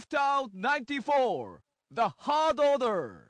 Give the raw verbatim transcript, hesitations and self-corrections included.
Drift Out ninety-four, the hard order.